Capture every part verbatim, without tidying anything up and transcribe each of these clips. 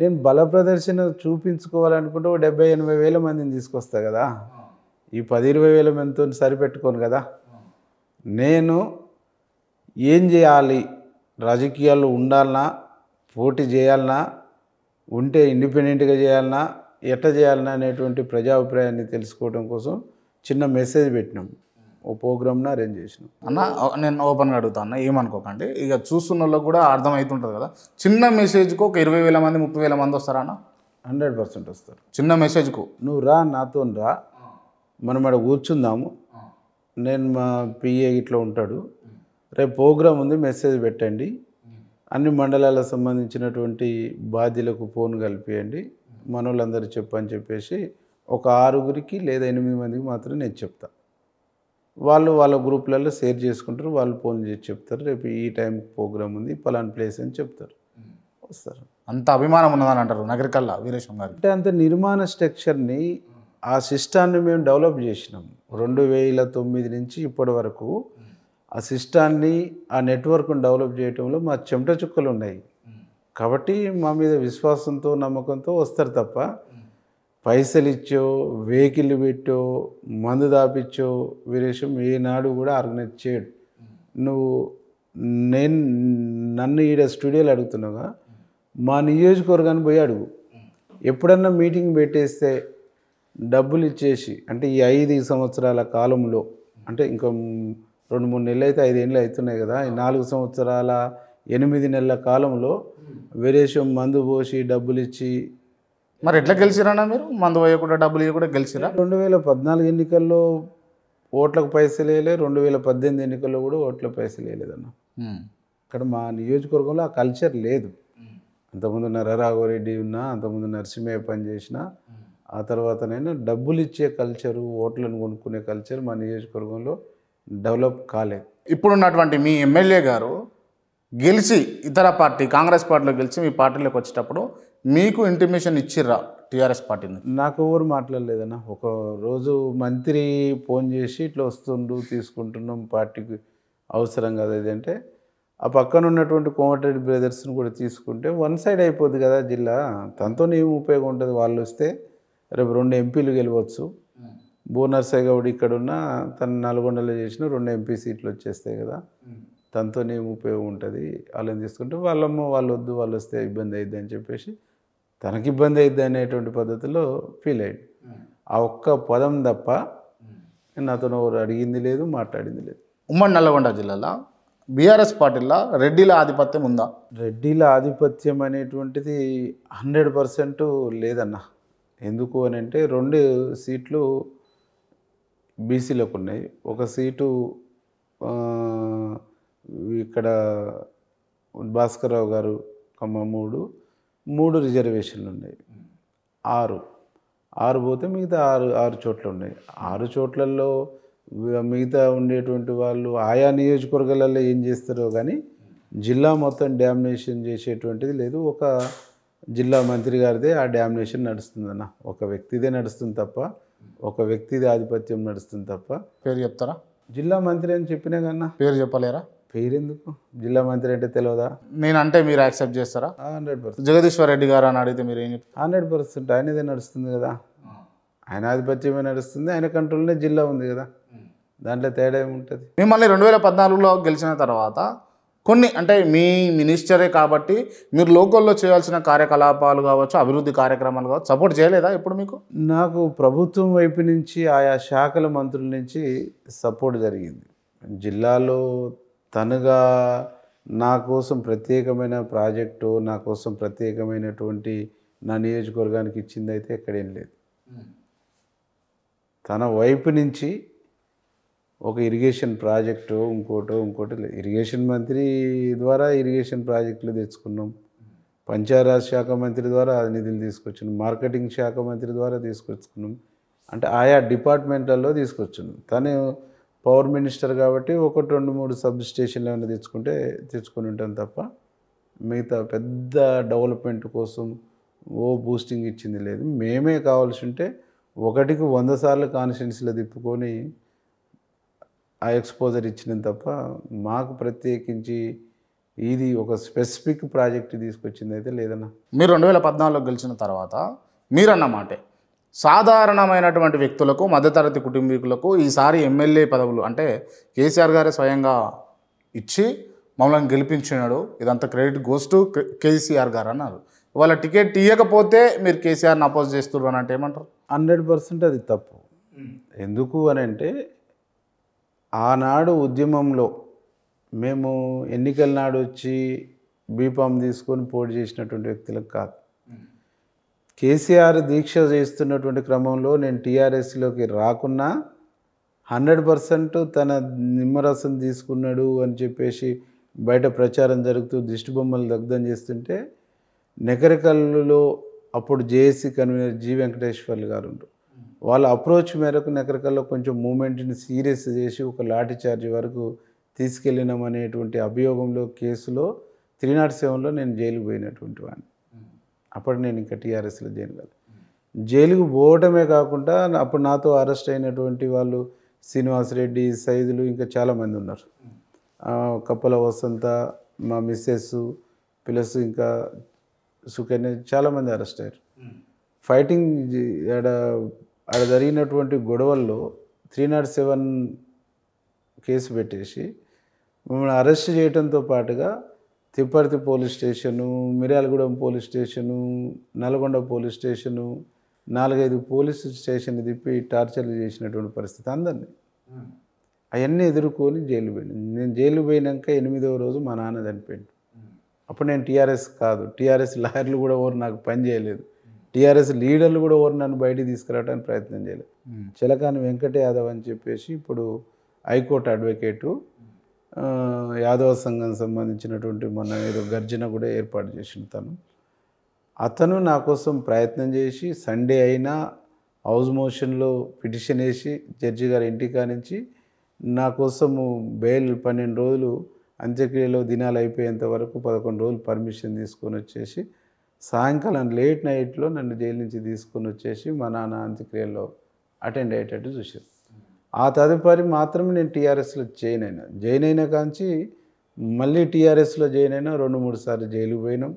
నేను బల ప్రదర్శన చూపించుకోవాలనుకుంటే డెబ్బై ఎనభై వేల మందిని తీసుకొస్తా కదా, ఈ పది ఇరవై వేల మందితో సరిపెట్టుకోను కదా. నేను ఏం చేయాలి, రాజకీయాల్లో ఉండాలన్నా, పోటీ చేయాలన్నా, ఉంటే ఇండిపెండెంట్గా చేయాలన్నా, ఎట్ట చేయాలన్నా అనేటువంటి ప్రజాభిప్రాయాన్ని తెలుసుకోవడం కోసం చిన్న మెసేజ్ పెట్టినాం, ఓ ప్రోగ్రామ్ని అరేంజ్ చేసినాం. అన్న నేను ఓపెన్గా అడుగుతా అన్న, ఏమనుకోకండి, ఇక చూస్తున్న వాళ్ళకి కూడా అర్థమవుతుంటుంది కదా, చిన్న మెసేజ్కు ఒక ఇరవై వేల మంది ముప్పై వేల మంది వస్తారా అన్న? హండ్రెడ్ పర్సెంట్ వస్తారు. చిన్న మెసేజ్కు నువ్వు రా, నాతో రా, మనం అక్కడ కూర్చుందాము, నేను మా పిఏ ఇట్లా ఉంటాడు, రేపు ప్రోగ్రామ్ ఉంది మెసేజ్ పెట్టండి, అన్ని మండలాలకు సంబంధించినటువంటి బాధ్యులకు ఫోన్ కలిపియండి, మనోళ్ళందరూ చెప్పని చెప్పేసి ఒక ఆరుగురికి లేదా ఎనిమిది మందికి మాత్రం నేను చెప్తాను, వాళ్ళు వాళ్ళ గ్రూప్లలో షేర్ చేసుకుంటారు, వాళ్ళు ఫోన్ చేసి చెప్తారు రేపు ఈ టైంకి ప్రోగ్రామ్ ఉంది పలానా ప్లేస్ అని చెప్తారు, వస్తారు. అంత అభిమానం ఉన్నదని అంటారు నగరికల్లా వీరేశం గారు అంటే. అంత నిర్మాణ స్ట్రక్చర్ని, ఆ సిస్టాన్ని మేము డెవలప్ చేసినాం రెండు వేల తొమ్మిది నుంచి ఇప్పటి వరకు. ఆ సిస్టాన్ని, ఆ నెట్వర్క్ని డెవలప్ చేయడంలో మా చెమట చుక్కలు ఉన్నాయి కాబట్టి మా మీద విశ్వాసంతో నమ్మకంతో వస్తారు తప్ప, పైసలు ఇచ్చో, వెహికల్ పెట్టో, మందు దాపిచ్చో వీరేశం ఏనాడు కూడా ఆర్గనైజ్ చేయడు. నువ్వు నేను నన్ను ఈడ స్టూడియోలు అడుగుతున్నాగా, మా నియోజకవర్గాన్ని పోయి అడుగు. ఎప్పుడన్నా మీటింగ్ పెట్టేస్తే డబ్బులు ఇచ్చేసి, అంటే ఈ ఐదు సంవత్సరాల కాలంలో, అంటే ఇంకా రెండు మూడు నెలలు అయితే ఐదేళ్ళు అవుతున్నాయి కదా, ఈ నాలుగు సంవత్సరాల ఎనిమిది నెలల కాలంలో వీరేశం మందు పోసి డబ్బులు ఇచ్చి. మరి ఎట్లా గెలిచిరానా మీరు? మందు పోయకుండా డబ్బులు ఇవ్వకుండా గెలిచిరా? రెండు వేల పద్నాలుగు ఎన్నికల్లో ఓట్లకు పైసలు వేయలే, రెండు వేల పద్దెనిమిది ఎన్నికల్లో కూడా ఓట్లకు పైసలు వేయలేదన్న. ఇక్కడ మా నియోజకవర్గంలో ఆ కల్చర్ లేదు. అంతకుముందు నరరాఘవరెడ్డి ఉన్నా, అంతకుముందు నరసింహయ్య పని చేసిన, ఆ తర్వాత నేను డబ్బులు ఇచ్చే కల్చరు, ఓట్లను కొనుక్కునే కల్చర్ మా నియోజకవర్గంలో డెవలప్ కాలేదు. ఇప్పుడున్నటువంటి మీ ఎమ్మెల్యే గారు గెలిచి ఇతర పార్టీ కాంగ్రెస్ పార్టీలో గెలిచి మీ పార్టీలోకి వచ్చేటప్పుడు మీకు ఇంటిమేషన్ ఇచ్చిర్రా టీఆర్ఎస్ పార్టీని? నాకు ఎవరు మాట్లాడలేదన్నా. ఒక రోజు మంత్రి ఫోన్ చేసి ఇట్లా వస్తుండు, తీసుకుంటున్నాం, పార్టీకి అవసరం కదా ఇది అంటే, ఆ పక్కన ఉన్నటువంటి కోమటిరెడ్డి బ్రదర్స్ని కూడా తీసుకుంటే వన్ సైడ్ అయిపోద్ది కదా జిల్లా, తనతో ఏమి ఉపయోగం ఉంటుంది, వాళ్ళు వస్తే రేపు రెండు ఎంపీలు గెలవచ్చు, భువనర్సాయి గౌడ్ ఇక్కడున్న తను నల్గొండలో చేసిన రెండు ఎంపీ సీట్లు వచ్చేస్తాయి కదా, తనతో ఏం ఉపయోగం ఉంటుంది, వాళ్ళని తీసుకుంటే వాళ్ళమ్మ వాళ్ళు వద్దు, వాళ్ళు వస్తే ఇబ్బంది అయ్యిద్ది అని చెప్పేసి తనకి ఇబ్బంది అయ్యిద్ది అనేటువంటి పద్ధతిలో ఫీల్ అయ్యాడు. ఆ ఒక్క పదం తప్ప నాతో ఎవరు అడిగింది లేదు, మాట్లాడింది లేదు. ఉమ్మడి నల్లగొండ జిల్లాలో బీఆర్ఎస్ పార్టీలో రెడ్డిల ఆధిపత్యం ఉందా? రెడ్డిల ఆధిపత్యం అనేటువంటిది హండ్రెడ్ పర్సెంట్ లేదన్నా. ఎందుకు అని అంటే రెండు సీట్లు బీసీలకు ఉన్నాయి, ఒక సీటు ఇక్కడ భాస్కర్రావు గారు కమ్మ, మూడు మూడు రిజర్వేషన్లు ఉన్నాయి, ఆరు ఆరు పోతే మిగతా ఆరు ఆరు చోట్ల ఉన్నాయి. ఆరు చోట్లలో మిగతా ఉండేటువంటి వాళ్ళు ఆయా నియోజకవర్గాలలో ఏం చేస్తారో కానీ జిల్లా మొత్తం డామినేషన్ చేసేటువంటిది లేదు. ఒక జిల్లా మంత్రి గారిదే ఆ డామినేషన్ నడుస్తుందన్న, ఒక వ్యక్తిదే నడుస్తుంది తప్ప, ఒక వ్యక్తిది ఆధిపత్యం నడుస్తుంది తప్ప. పేరు చెప్తారా? జిల్లా మంత్రి అని చెప్పినా కన్నా పేరు చెప్పలేరా? పేరెందుకు, జిల్లా మంత్రి అంటే తెలియదా? నేను అంటే మీరు యాక్సెప్ట్ చేస్తారా? Hundred percent. జగదీశ్వర్ రెడ్డి గారు అని అడిగితే మీరు ఏం చెప్తారు? హండ్రెడ్ పర్సెంట్ ఆయనదే నడుస్తుంది కదా, ఆయన ఆధిపత్యమే నడుస్తుంది, ఆయన కంట్రోల్నే జిల్లా ఉంది కదా, దాంట్లో తేడా ఏముంటుంది? మిమ్మల్ని రెండు వేల పద్నాలుగులో గెలిచిన తర్వాత కొన్ని, అంటే మీ మినిస్టరే కాబట్టి మీరు లోకల్లో చేయాల్సిన కార్యకలాపాలు కావచ్చు, అభివృద్ధి కార్యక్రమాలు కావచ్చు, సపోర్ట్ చేయలేదా ఇప్పుడు మీకు? నాకు ప్రభుత్వం వైపు నుంచి ఆయా శాఖల మంత్రుల నుంచి సపోర్ట్ జరిగింది. జిల్లాలో తనుగా నా కోసం ప్రత్యేకమైన ప్రాజెక్టు, నా కోసం ప్రత్యేకమైనటువంటి నా నియోజకవర్గానికి ఇచ్చింది అయితే ఎక్కడేం లేదు. తన వైపు నుంచి ఒక ఇరిగేషన్ ప్రాజెక్టు ఇంకోటో ఇంకోటి లేదు. ఇరిగేషన్ మంత్రి ద్వారా ఇరిగేషన్ ప్రాజెక్టులు తెచ్చుకున్నాం, పంచాయరాజ్ శాఖ మంత్రి ద్వారా నిధులు తీసుకొచ్చున్నాం, మార్కెటింగ్ శాఖ మంత్రి ద్వారా తీసుకొచ్చుకున్నాం, అంటే ఆయా డిపార్ట్మెంట్లలో తీసుకొచ్చున్నాం. తను పవర్ మినిస్టర్ కాబట్టి ఒకటి రెండు మూడు సబ్ స్టేషన్లు ఏమైనా తెచ్చుకుంటే తెచ్చుకుని ఉంటాం తప్ప మిగతా పెద్ద డెవలప్మెంట్ కోసం ఓ బూస్టింగ్ ఇచ్చింది లేదు. మేమే కావాల్సి ఉంటే ఒకటికి వంద సార్లు కాన్స్టిట్యున్సీలో తిప్పుకొని ఆ ఎక్స్పోజర్ ఇచ్చినాం తప్ప మాకు ప్రత్యేకించి ఇది ఒక స్పెసిఫిక్ ప్రాజెక్ట్ తీసుకొచ్చింది అయితే లేదన్నా. మీరు రెండు వేల పద్నాలుగులో గెలిచిన తర్వాత మీరన్నమాటే సాధారణమైనటువంటి వ్యక్తులకు, మధ్యతరగతి కుటుంబీకులకు ఈసారి ఎమ్మెల్యే పదవులు అంటే కేసీఆర్ గారే స్వయంగా ఇచ్చి మమ్మల్ని గెలిపించినాడు, ఇదంతా క్రెడిట్ గోస్ టు కేసీఆర్ గారు అన్నారు. ఇవాళ టికెట్ ఇవ్వకపోతే మీరు కేసీఆర్ని అపోజ్ చేస్తున్నారు అని అంటే ఏమంటారు? హండ్రెడ్ పర్సెంట్ అది తప్పు. ఎందుకు అని అంటే ఆనాడు ఉద్యమంలో మేము ఎన్నికల నాడు వచ్చి బీఫామ్ తీసుకొని పోటీ చేసినటువంటి వ్యక్తులకు కాదు, కేసీఆర్ దీక్ష చేస్తున్నటువంటి క్రమంలో నేను టీఆర్ఎస్లోకి రాకున్నా హండ్రెడ్ పర్సెంట్ తన నిమ్మరసం తీసుకున్నాడు అని చెప్పేసి బయట ప్రచారం జరుగుతూ దిష్టి బొమ్మలు దగ్ధం చేస్తుంటే నెకరికల్లులో అప్పుడు జేఏసీ కన్వీనర్ జి వెంకటేశ్వర్లు గారు ఉంటారు. వాళ్ళ అప్రోచ్ మేరకు నెకరికల్లో కొంచెం మూమెంట్ని సీరియస్ చేసి ఒక లాఠీ చార్జ్ వరకు తీసుకెళ్ళినామనేటువంటి అభియోగంలో కేసులో త్రీ నాట్ సెవెన్లో నేను జైలుకు పోయినటువంటి వాడిని. అప్పుడు నేను ఇంకా టీఆర్ఎస్లో జైలు కాదు. జైలుకు పోవటమే కాకుండా అప్పుడు నాతో అరెస్ట్ అయినటువంటి వాళ్ళు శ్రీనివాసరెడ్డి, సైదులు, ఇంకా చాలామంది ఉన్నారు. కప్పల వసంత, మా మిస్సెస్, ప్లస్ ఇంకా సుకన్య, చాలామంది అరెస్ట్ అయ్యారు. ఫైటింగ్ ఆడ ఆడ జరిగినటువంటి గొడవల్లో త్రీ నాట్ సెవెన్ కేసు పెట్టేసి మమ్మల్ని అరెస్ట్ చేయడంతో పాటుగా Tipparthi police station, Miryalagudem police station, Nalgonda police station, నాలుగైదు పోలీస్ స్టేషన్ తిప్పి టార్చర్లు చేసినటువంటి పరిస్థితి అందరినీ. అవన్నీ ఎదుర్కొని జైలు పోయినాను. నేను జైలు పోయినాక ఎనిమిదవ రోజు మా నాన్న చనిపోయింది. అప్పుడు నేను టీఆర్ఎస్ కాదు, టీఆర్ఎస్ లాయర్లు కూడా ఎవరు నాకు పని చేయలేదు, టీఆర్ఎస్ లీడర్లు కూడా ఎవరు నన్ను బయటికి తీసుకురావడానికి ప్రయత్నం చేయలేదు. చిలకాని వెంకట యాదవ్ అని చెప్పేసి ఇప్పుడు హైకోర్టు అడ్వకేటు, యాదవ సంఘం సంబంధించినటువంటి మొన్న ఏదో గర్జన కూడా ఏర్పాటు చేసిన తను, అతను నా కోసం ప్రయత్నం చేసి సండే అయినా హౌస్ మోషన్లో పిటిషన్ వేసి జడ్జి గారి ఇంటికి కానించి నా కోసము బెయిల్ పన్నెండు రోజులు అంత్యక్రియలో దినాలు అయిపోయేంత వరకు పదకొండు రోజులు పర్మిషన్ తీసుకొని వచ్చేసి సాయంకాలం లేట్ నైట్లో నన్ను జైలు నుంచి తీసుకొని వచ్చేసి మా నాన్న అంత్యక్రియలో అటెండ్ అయ్యేటట్టు చూశారు. ఆ తదుపరి మాత్రమే నేను టీఆర్ఎస్లో జాయిన్ అయినా. జాయిన్ అయినా కాంచి మళ్ళీ టీఆర్ఎస్లో జాయిన్ అయినా రెండు మూడు సార్లు జైలుకు పోయినాం.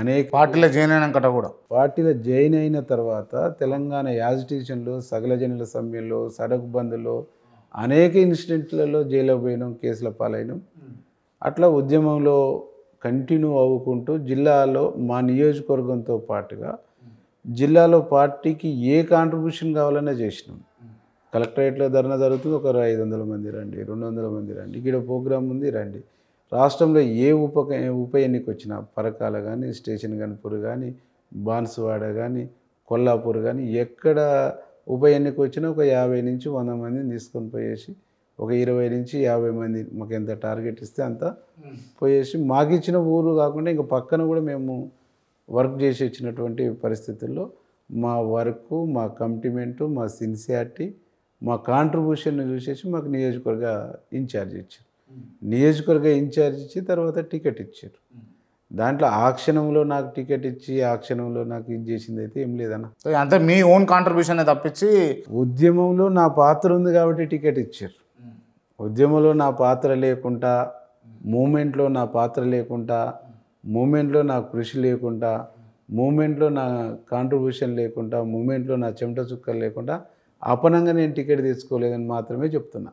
అనేక పార్టీలో జాయిన్ అయినాకట కూడా పార్టీలో జాయిన్ అయిన తర్వాత తెలంగాణ యాజిటేషన్లో, సగలజనుల సమ్మెల్లో, సడకు బంద్లో అనేక ఇన్సిడెంట్లలో జైలు పోయినాం, కేసుల పాలైనాం. అట్లా ఉద్యమంలో కంటిన్యూ అవ్వుకుంటూ జిల్లాలో మా నియోజకవర్గంతో పాటుగా జిల్లాలో పార్టీకి ఏ కాంట్రిబ్యూషన్ కావాలన్నా చేసినాం. కలెక్టరేట్లో ధర్నా జరుగుతుంది, ఒక ఐదు వందల మంది రండి, రెండు వందల మంది రండి, ఇక్కడ ప్రోగ్రామ్ ఉంది రండి. రాష్ట్రంలో ఏ ఉప ఉప ఎన్నిక వచ్చినా పరకాల కానీ, స్టేషన్ గన్పూర్ కానీ, బాన్సువాడ కానీ, కొల్లాపూర్ కానీ ఎక్కడ ఉప ఎన్నిక వచ్చినా ఒక యాభై నుంచి వంద మందిని తీసుకొని పోయేసి ఒక ఇరవై నుంచి యాభై మంది మాకు ఎంత టార్గెట్ ఇస్తే అంత పోయేసి మాకు ఇచ్చిన ఊరు కాకుండా ఇంకా పక్కన కూడా మేము వర్క్ చేసి ఇచ్చినటువంటి పరిస్థితుల్లో మా వర్క్, మా కమిట్మెంటు, మా సిన్సియారిటీ, మా కాంట్రిబ్యూషన్ని చూసేసి మాకు నియోజకవర్గ ఇన్ఛార్జ్ ఇచ్చారు. నియోజకవర్గ ఇన్ఛార్జ్ ఇచ్చి తర్వాత టికెట్ ఇచ్చారు. దాంట్లో ఆ క్షణంలో నాకు టికెట్ ఇచ్చి ఆ క్షణంలో నాకు ఇది చేసింది అయితే ఏం లేదన్న. అంటే మీ ఓన్ కాంట్రిబ్యూషన్ తప్పించి ఉద్యమంలో నా పాత్ర ఉంది కాబట్టి టికెట్ ఇచ్చారు. ఉద్యమంలో నా పాత్ర లేకుండా, మూమెంట్లో నా పాత్ర లేకుండా, మూమెంట్లో నా కృషి లేకుండా, మూమెంట్లో నా కాంట్రిబ్యూషన్ లేకుండా, మూమెంట్లో నా చెమట చుక్కలు లేకుండా అపనంగా నేను టికెట్ తీసుకోలేదని మాత్రమే చెప్తున్నా.